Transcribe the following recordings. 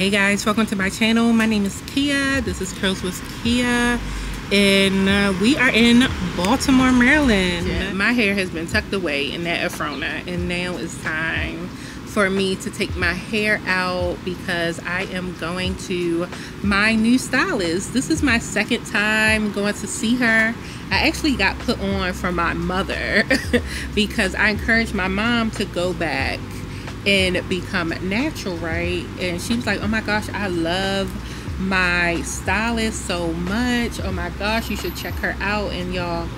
Hey guys, welcome to my channel. My name is Kia. This is Curls with Kia, and we are in Baltimore, Maryland. Yeah. My hair has been tucked away in that Afrona, and now it's time for me to take my hair out because I am going to my new stylist. This is my second time going to see her. I actually got put on for my mother because I encouraged my mom to go back and become natural, right? And she was like, oh my gosh, I love my stylist so much. Oh my gosh, you should check her out. And y'all,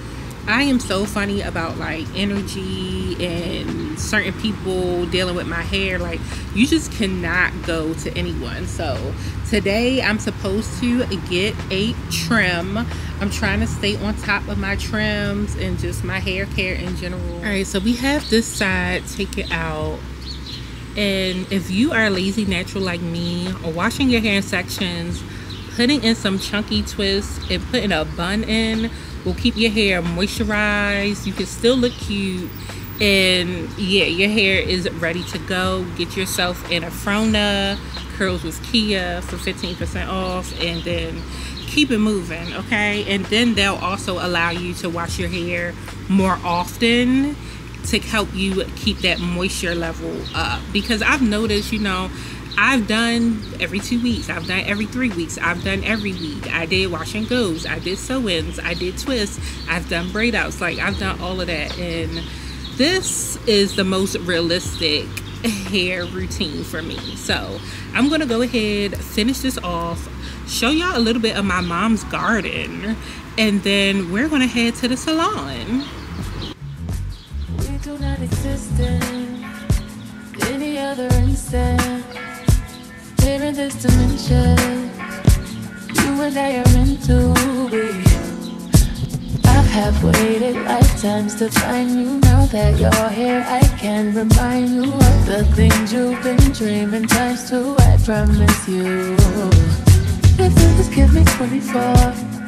I am so funny about like energy and certain people dealing with my hair. Like, you just cannot go to anyone. So today I'm supposed to get a trim. I'm trying to stay on top of my trims and just my hair care in general. All right, so we have this side, take it out. And if you are lazy natural like me, or washing your hair in sections, putting in some chunky twists and putting a bun in will keep your hair moisturized. You can still look cute, and yeah, your hair is ready to go. Get yourself an Afrona, Curls with Kia, for 15% off, and then keep it moving, okay? And then they'll also allow you to wash your hair more often to help you keep that moisture level up, because I've noticed, you know, I've done every 2 weeks, I've done every 3 weeks, I've done every week. I did wash and goes, I did sew-ins, I did twists, I've done braid outs, like I've done all of that, and this is the most realistic hair routine for me. So I'm gonna go ahead, finish this off, show y'all a little bit of my mom's garden, and then we're gonna head to the salon. Do not exist in any other instant. Here in this dimension, you and I are meant to be. I have waited lifetimes to find you. Now that you're here, I can remind you of the things you've been dreaming times too. I promise you. If you just give me 24,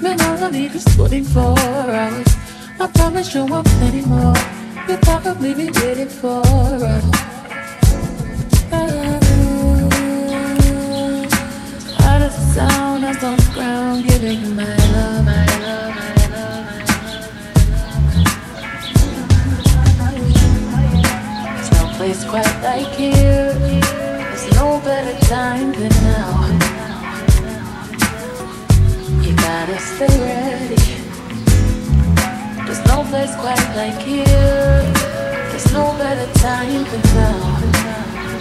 man, all I need is 24 hours. I promise you want plenty more. You'll probably be waiting for us. Out of the sound, I'm on the ground, giving you my love, my love, my love, my love. There's no place quite like here. There's no better time than now. You gotta stay ready. There's no place quite like here. There's no better time than now.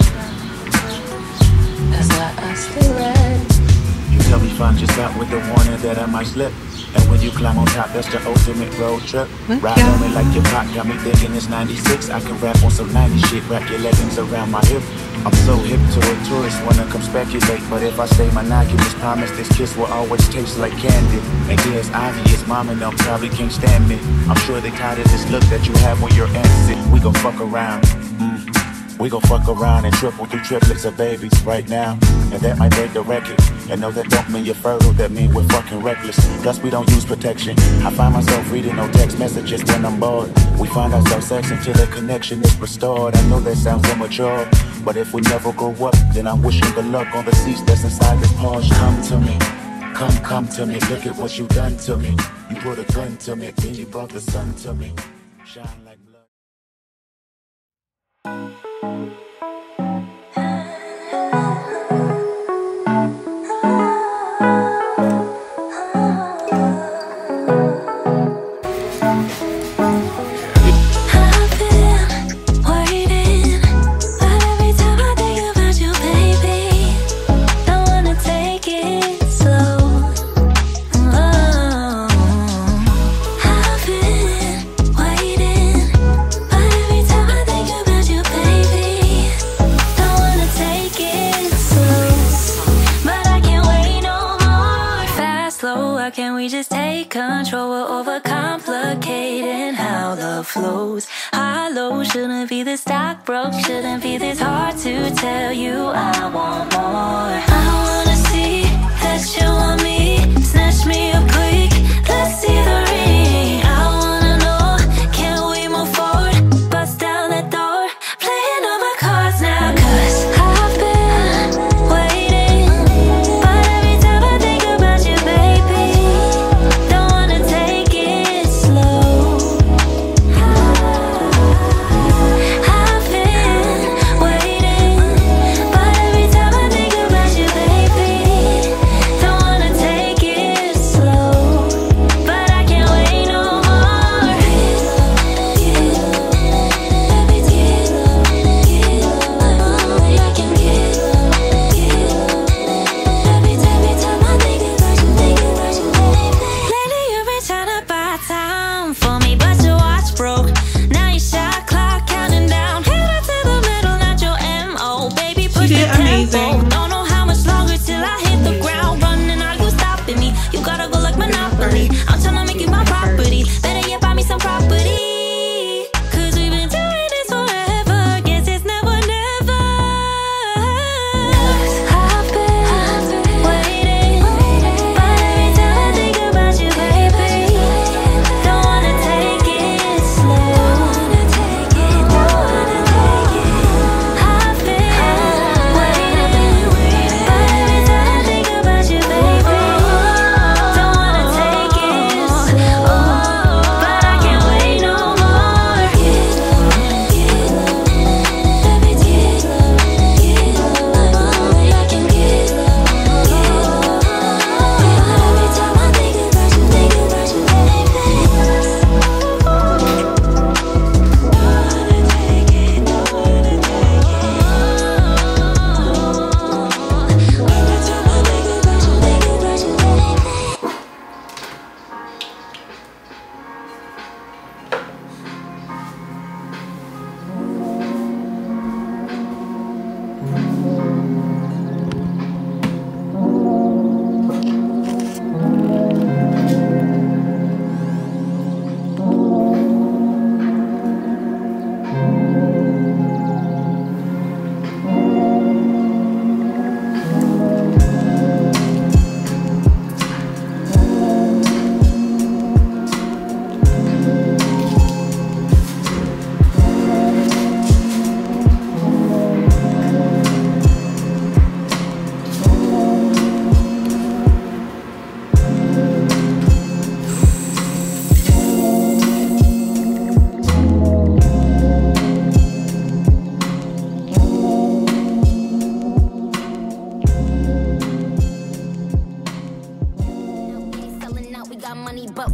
That's why I stay right. You tell me find yourself with the warning that I might slip. And when you climb on top, that's the ultimate road trip. Ride on me like your pop, got me thinking it's 96. I can rap on some 90s shit, wrap your leggings around my hip. I'm so hip to a tourist, wanna come speculate. But if I say monogamous, promise this kiss will always taste like candy. And yeah, it's obvious, mom and them probably can't stand me. I'm sure they tired of this look that you have when you're antsy. We gon' fuck around, we gon' fuck around and triple through triplets of babies right now. And that might break the record. And no, that don't mean you're fertile, that mean we're fucking reckless. Plus we don't use protection. I find myself reading no text messages when I'm bored. We find ourselves sex until the connection is restored. I know that sounds immature, but if we never grow up, then I'm wishing good luck on the seats that's inside the Porsche. Come to me, come to me. Look at what you done to me. You put a gun to me, then you brought the sun to me. Shine like blood. Can we just take control? We're overcomplicating how love flows. High low shouldn't be this stock broke, shouldn't be this hard to tell you. I want more. I wanna see that you want me. Snatch me up quick. Let's see the ring. I wanna know. Can we move forward? Bust down that door. Playing all my cards now. 'Cause I've been waiting.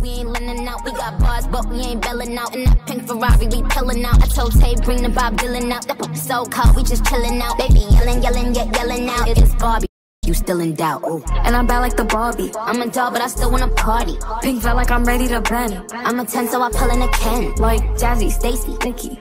we ain't lending out. We got bars, but we ain't belling out. In that pink Ferrari, we pillin' out. I told Tay, bring the Bob Dylan out. That pop so cold, we just chillin' out. Baby yellin', yellin', yeah, yellin' out. It's Barbie, you still in doubt. Ooh. And I'm bad like the Barbie. I'm a doll, but I still wanna party. Pink felt like I'm ready to bend. I'm a 10, so I pullin' a Ken. Like Jazzy, Stacy, Nikki.